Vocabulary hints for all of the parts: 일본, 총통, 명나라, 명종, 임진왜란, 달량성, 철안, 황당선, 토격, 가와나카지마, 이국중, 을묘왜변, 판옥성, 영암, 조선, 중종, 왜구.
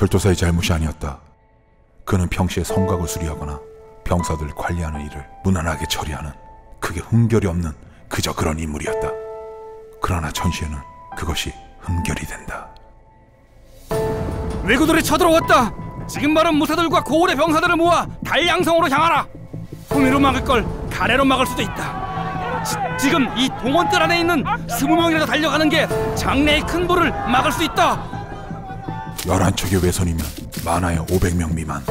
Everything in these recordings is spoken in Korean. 절도사의 잘못이 아니었다. 그는 평시에 성곽을 수리하거나 병사들을 관리하는 일을 무난하게 처리하는 크게 흠결이 없는 그저 그런 인물이었다. 그러나 전시에는 그것이 흠결이 된다. 왜구들이 쳐들어왔다. 지금 바로 무사들과 고을의 병사들을 모아 달양성으로 향하라. 호미로 막을 걸 가래로 막을 수도 있다. 지금 이 동원뜰 안에 있는 20명이라도 달려가는 게 장래의 큰 불을 막을 수 있다. 11척의 외선이면 많아야 500명 미만.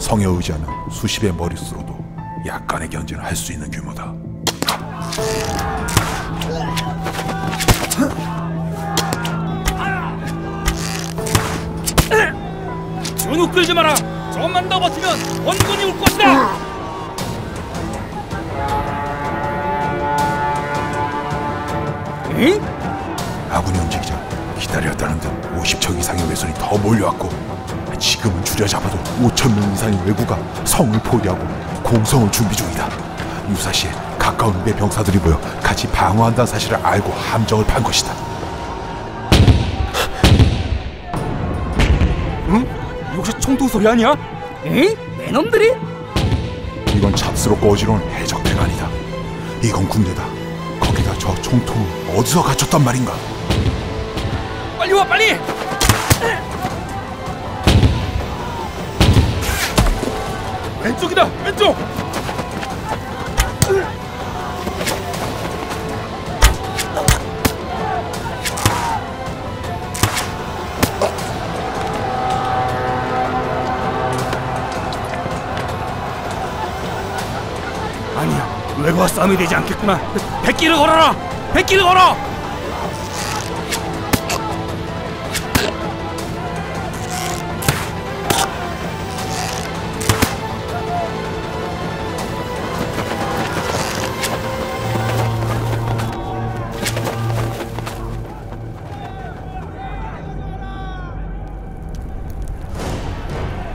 성에 의지하는 수십의 머릿수로도 약간의 견제를 할 수 있는 규모다. 주눅 들지 마라. 조금만 더 버티면 원군이 올 것이다. 응? 아군이 움직이자 기다렸다는 듯 50척 이상의 외손이 더 몰려왔고, 지금은 줄여잡아도 5,000명 이상의 왜구가 성을 포위하고 공성을 준비 중이다. 유사시에 가까운 읍의 병사들이 모여 같이 방어한다는 사실을 알고 함정을 판 것이다. 응? 역시 총통 소리 아니야? 에이? 내놈들이? 이건 잡스럽고 어지러운 해적대가 아니다. 이건 군대다. 거기다 저 총통을 어디서 갖췄단 말인가? 빨리 와, 빨리! 왼쪽이다, 왼쪽! 아니야, 외부와 싸움이 되지 않겠구나. 백기를 걸어라! 백기를 걸어!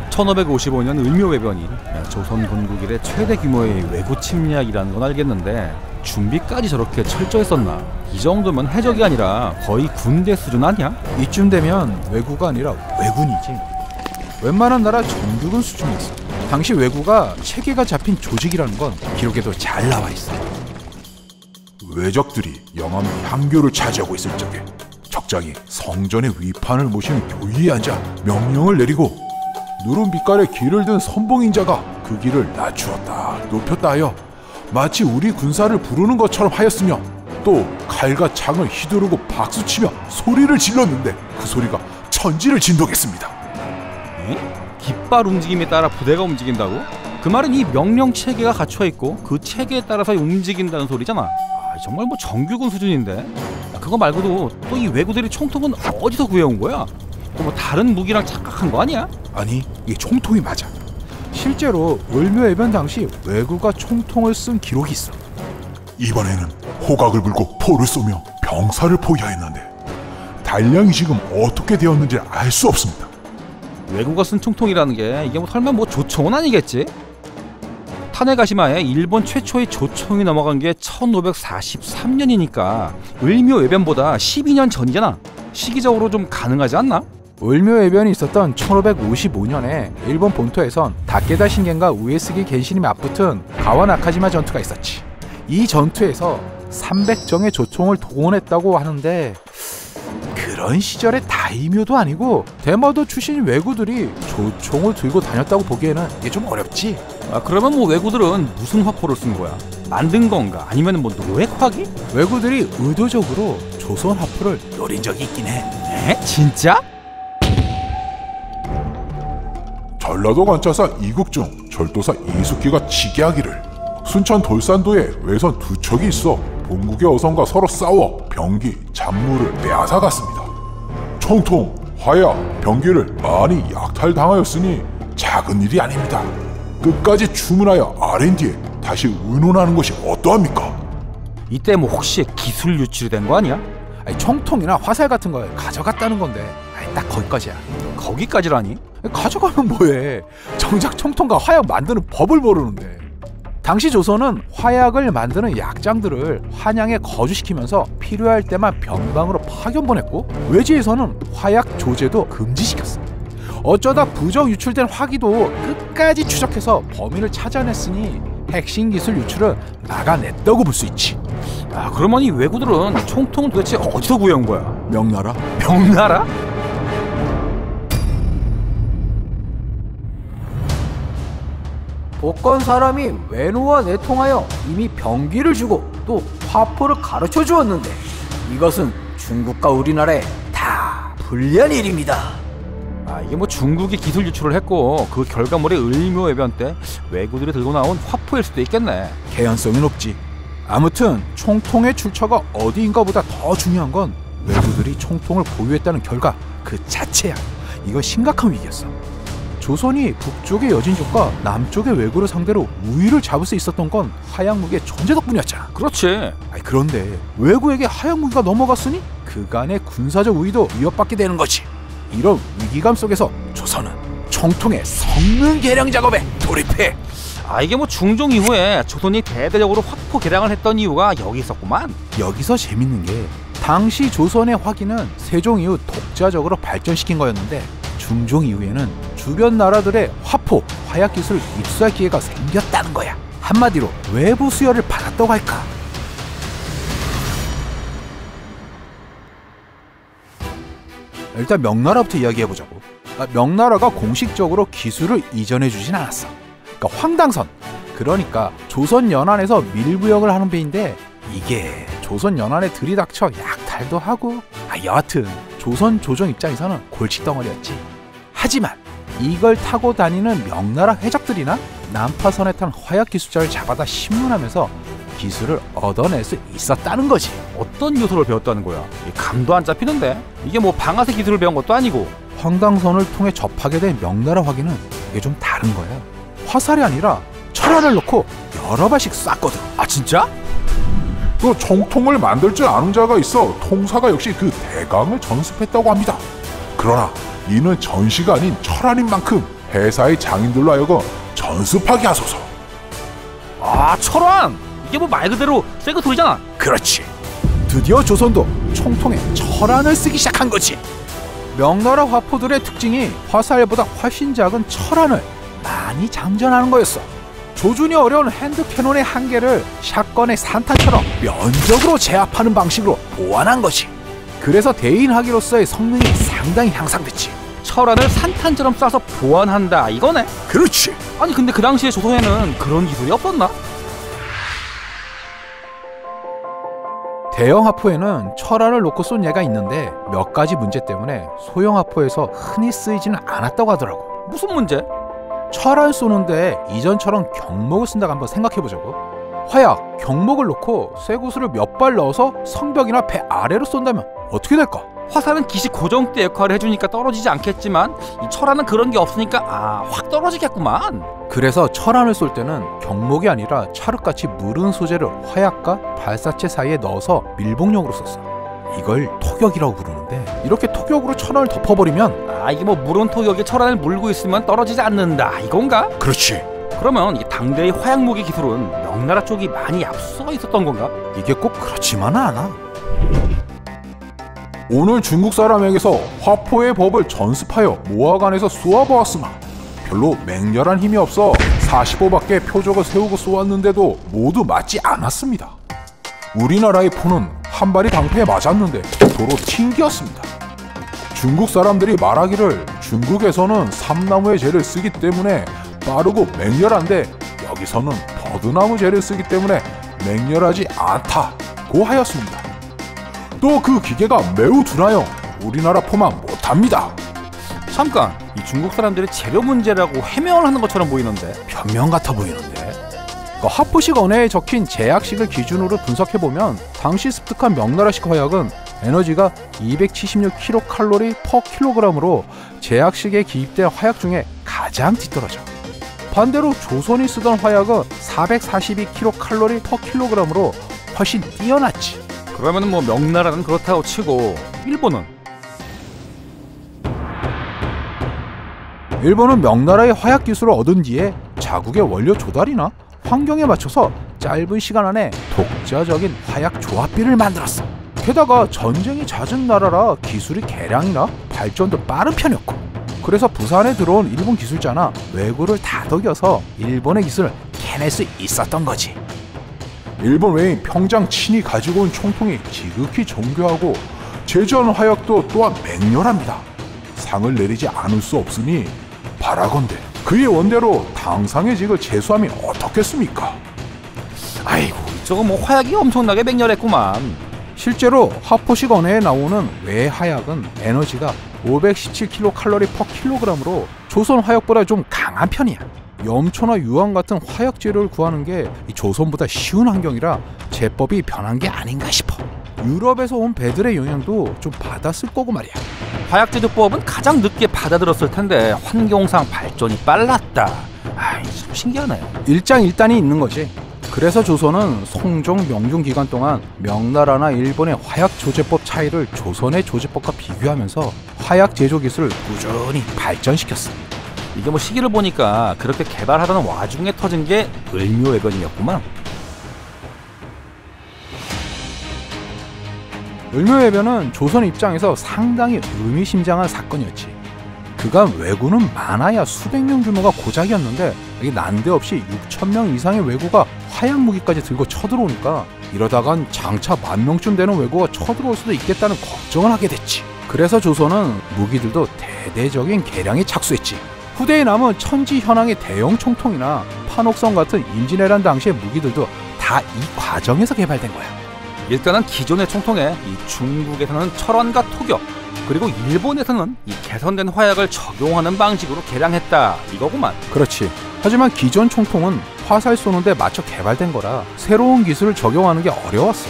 그 1555년 을묘왜변이 조선 건국 이래 최대 규모의 왜구 침략이라는 건 알겠는데 준비까지 저렇게 철저했었나? 이 정도면 해적이 아니라 거의 군대 수준 아니야? 이쯤 되면 왜구가 아니라 왜군이지. 웬만한 나라 정규군 수준이었어. 당시 왜구가 체계가 잡힌 조직이라는 건 기록에도 잘 나와있어. 왜적들이 영암 향교를 차지하고 있을 적에 적장이 성전의 위판을 모신 교위에 앉아 명령을 내리고 누른 빛깔의 길을 든 선봉인자가 그 길을 낮추었다 높였다 하여 마치 우리 군사를 부르는 것처럼 하였으며, 또 칼과 창을 휘두르고 박수치며 소리를 질렀는데 그 소리가 천지를 진동했습니다. 응? 깃발 움직임에 따라 부대가 움직인다고? 그 말은 이 명령 체계가 갖춰있고 그 체계에 따라서 움직인다는 소리잖아. 정말 뭐 정규군 수준인데. 그거 말고도 또 이 왜구들이 총통은 어디서 구해온 거야? 또 뭐 다른 무기랑 착각한 거 아니야? 아니, 이게 총통이 맞아. 실제로 을묘해변 당시 왜구가 총통을 쓴 기록이 있어. 이번에는 호각을 굴고 포를 쏘며 병사를 포위하였는데 달량이 지금 어떻게 되었는지 알 수 없습니다. 왜구가 쓴 총통이라는 게 이게 뭐 설마 뭐 조총은 아니겠지? 타네가시마에 일본 최초의 조총이 넘어간 게 1543년이니까 을묘해변보다 12년 전이잖아. 시기적으로 좀 가능하지 않나? 을묘해변이 있었던 1555년에 일본 본토에선 다케다 신겐과 우에스기 겐신이 맞붙은 가와나카지마 전투가 있었지. 이 전투에서 300정의 조총을 동원했다고 하는데, 그런 시절의 다이묘도 아니고 대마도 출신 왜구들이 조총을 들고 다녔다고 보기에는 이게 좀 어렵지. 그러면 뭐 왜구들은 무슨 화포를 쓴 거야? 만든 건가? 아니면 뭐 노획화기? 왜구들이 의도적으로 조선 화포를 노린 적이 있긴 해. 에? 진짜? 전라도 관찰사 이국중, 절도사 이숙기가 지게하기를 순천 돌산도에 외선 2척이 있어 본국의 어선과 서로 싸워 병기, 잔물을 빼앗아 갔습니다. 총통, 화야, 병기를 많이 약탈당하였으니 작은 일이 아닙니다. 끝까지 주문하여 R&D에 다시 의논하는 것이 어떠합니까? 이때 뭐 혹시 기술 유출된 거 아니야? 아니, 총통이나 화살 같은 걸 가져갔다는 건데. 아니, 딱 거기까지야. 거기까지라니? 가져가면 뭐해. 정작 총통과 화약 만드는 법을 모르는데. 당시 조선은 화약을 만드는 약장들을 한양에 거주시키면서 필요할 때만 변방으로 파견 보냈고, 외지에서는 화약 조제도 금지시켰어. 어쩌다 부정 유출된 화기도 끝까지 추적해서 범인을 찾아냈으니 핵심 기술 유출을 막아냈다고 볼 수 있지. 아, 그러면 이 왜구들은 총통은 도대체 어디서 구해온 거야? 명나라? 명나라? 복건 사람이 외노와 내통하여 이미 병기를 주고 또 화포를 가르쳐 주었는데 이것은 중국과 우리나라에 다 불리한 일입니다. 아, 이게 뭐 중국이 기술 유출을 했고 그 결과물이 을묘외변 때 왜구들이 들고 나온 화포일 수도 있겠네. 개연성이 높지. 아무튼 총통의 출처가 어디인가 보다 더 중요한 건 왜구들이 총통을 보유했다는 결과 그 자체야. 이거 심각한 위기였어. 조선이 북쪽의 여진족과 남쪽의 왜구를 상대로 우위를 잡을 수 있었던 건 하양무기의 존재 덕분이었잖아. 그렇지. 아니, 그런데 왜구에게 하양무기가 넘어갔으니 그간의 군사적 우위도 위협받게 되는 거지. 이런 위기감 속에서 조선은 총통의 성능 개량 작업에 돌입해. 아, 이게 뭐 중종 이후에 조선이 대대적으로 화포 개량을 했던 이유가 여기 있었구만. 여기서 재밌는 게 당시 조선의 화기는 세종 이후 독자적으로 발전시킨 거였는데 중종 이후에는 주변 나라들의 화포, 화약 기술을 입수할 기회가 생겼다는 거야. 한마디로 외부 수혈을 받았다고 할까. 일단 명나라부터 이야기해보자고. 명나라가 공식적으로 기술을 이전해주진 않았어. 그러니까 황당선, 그러니까 조선 연안에서 밀부역을 하는 배인데 이게 조선 연안에 들이닥쳐 약탈도 하고, 여하튼 조선 조정 입장에서는 골칫덩어리였지. 하지만 이걸 타고 다니는 명나라 회적들이나 난파선에 탄 화약 기술자를 잡아다 신문하면서 기술을 얻어낼 수 있었다는 거지. 어떤 요소를 배웠다는 거야? 감도 안 잡히는데? 이게 뭐 방아쇠 기술을 배운 것도 아니고. 황당선을 통해 접하게 된 명나라 화기는 이게 좀 다른 거야. 화살이 아니라 철안을 넣고 여러 발씩 쐈거든. 아, 진짜? 그 총통을 만들 줄 아는 자가 있어 통사가 역시 그 대강을 전습했다고 합니다. 그러나 이는 전시가 아닌 철안인 만큼 회사의 장인들로 하여금 전습하게 하소서. 아, 철안! 이게 뭐 말 그대로 쇠그 돌이잖아. 그렇지. 드디어 조선도 총통에 철안을 쓰기 시작한 거지. 명나라 화포들의 특징이 화살보다 훨씬 작은 철안을 많이 장전하는 거였어. 조준이 어려운 핸드캐논의 한계를 샷건의 산탄처럼 면적으로 제압하는 방식으로 보완한 거지. 그래서 대인하기로서의 성능이 상당히 향상됐지. 철안을 산탄처럼 쏴서 보완한다 이거네? 그렇지. 아니 근데 그 당시에 조선에는 그런 기술이 없었나? 대형 화포에는 철안을 놓고 쏜 예가 있는데 몇 가지 문제 때문에 소형 화포에서 흔히 쓰이지는 않았다고 하더라고. 무슨 문제? 철안 쏘는데 이전처럼 경목을 쓴다고 한번 생각해보자고. 화약, 경목을 놓고 쇠구슬을 몇 발 넣어서 성벽이나 배 아래로 쏜다면 어떻게 될까? 화살은 기시 고정대 역할을 해주니까 떨어지지 않겠지만 이 철안은 그런 게 없으니까 확 떨어지겠구만. 그래서 철안을 쏠 때는 경목이 아니라 찰흙같이 무른 소재를 화약과 발사체 사이에 넣어서 밀봉용으로 썼어. 이걸 토격이라고 부르는데 이렇게 토격으로 철안을 덮어버리면 이게 뭐 무른 토격에 철안을 물고 있으면 떨어지지 않는다 이건가? 그렇지. 그러면 이 당대의 화약무기 기술은 명나라 쪽이 많이 앞서 있었던 건가? 이게 꼭 그렇지만은 않아. 오늘 중국 사람에게서 화포의 법을 전습하여 모아관에서 쏘아보았으나 별로 맹렬한 힘이 없어 45밖에 표적을 세우고 쏘았는데도 모두 맞지 않았습니다. 우리나라의 포는 한 발이 방패에 맞았는데 도로 튕겼습니다. 중국 사람들이 말하기를 중국에서는 삼나무의 재를 쓰기 때문에 빠르고 맹렬한데 여기서는 버드나무 재를 쓰기 때문에 맹렬하지 않다고 하였습니다. 또 그 기계가 매우 둔하여 우리나라 포만 못합니다. 잠깐, 이 중국 사람들이 재료 문제라고 해명을 하는 것처럼 보이는데? 변명 같아 보이는데? 화포식 언어에 적힌 제약식을 기준으로 분석해보면 당시 습득한 명나라식 화약은 에너지가 276kcal/kg으로 제약식에 기입된 화약 중에 가장 뒤떨어져. 반대로 조선이 쓰던 화약은 442kcal/kg으로 훨씬 뛰어났지. 그러면 뭐 명나라는 그렇다고 치고 일본은 명나라의 화약 기술을 얻은 뒤에 자국의 원료 조달이나 환경에 맞춰서 짧은 시간 안에 독자적인 화약 조합비를 만들었어. 게다가 전쟁이 잦은 나라라 기술이 개량이나 발전도 빠른 편이었고 그래서 부산에 들어온 일본 기술자나 외구를 다독여서 일본의 기술을 캐낼 수 있었던 거지. 일본 외인 평장 친이 가지고 온 총통이 지극히 정교하고 제조한 화약도 또한 맹렬합니다. 상을 내리지 않을 수 없으니 바라건대 그의 원대로 당상의 직을 제수함이 어떻겠습니까? 아이고, 저거 뭐 화약이 엄청나게 맹렬했구만. 실제로 하포식 언어에 나오는 외화약은 에너지가 517kcal/kg으로 조선 화약보다 좀 강한 편이야. 염초나 유황 같은 화약 재료를 구하는 게 조선보다 쉬운 환경이라 제법이 변한 게 아닌가 싶어. 유럽에서 온 배들의 영향도 좀 받았을 거고 말이야. 화약 제조법은 가장 늦게 받아들였을 텐데 환경상 발전이 빨랐다. 아, 참 신기하네요. 일장일단이 있는 거지. 그래서 조선은 송종, 명종 기간 동안 명나라나 일본의 화약 조제법 차이를 조선의 조제법과 비교하면서 화약 제조 기술을 꾸준히 발전시켰어. 이게 뭐 시기를 보니까 그렇게 개발하던 와중에 터진 게 을묘외변이었구만. 을묘외변은 조선 입장에서 상당히 의미심장한 사건이었지. 그간 왜구는 많아야 수백 명 규모가 고작이었는데 이게 난데없이 6,000명 이상의 왜구가 화약 무기까지 들고 쳐들어오니까 이러다간 장차 10,000명쯤 되는 왜구가 쳐들어올 수도 있겠다는 걱정을 하게 됐지. 그래서 조선은 무기들도 대대적인 개량에 착수했지. 후대에 남은 천지현황의 대형 총통이나 판옥성 같은 임진왜란 당시의 무기들도 다 이 과정에서 개발된 거야. 일단은 기존의 총통에 이 중국에서는 철원과 토격, 그리고 일본에서는 이 개선된 화약을 적용하는 방식으로 개량했다 이거구만. 그렇지. 하지만 기존 총통은 화살 쏘는 데 맞춰 개발된 거라 새로운 기술을 적용하는 게 어려웠어.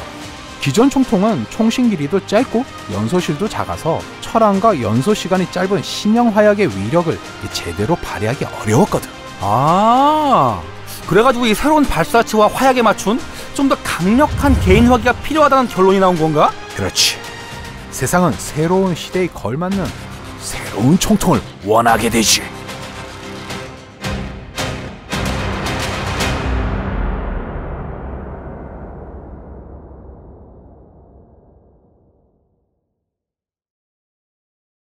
기존 총통은 총신 길이도 짧고 연소실도 작아서 철안과 연소 시간이 짧은 신형 화약의 위력을 제대로 발휘하기 어려웠거든. 아, 그래가지고 이 새로운 발사체와 화약에 맞춘 좀 더 강력한 개인 화기가 필요하다는 결론이 나온 건가? 그렇지. 세상은 새로운 시대에 걸맞는 새로운 총통을 원하게 되지.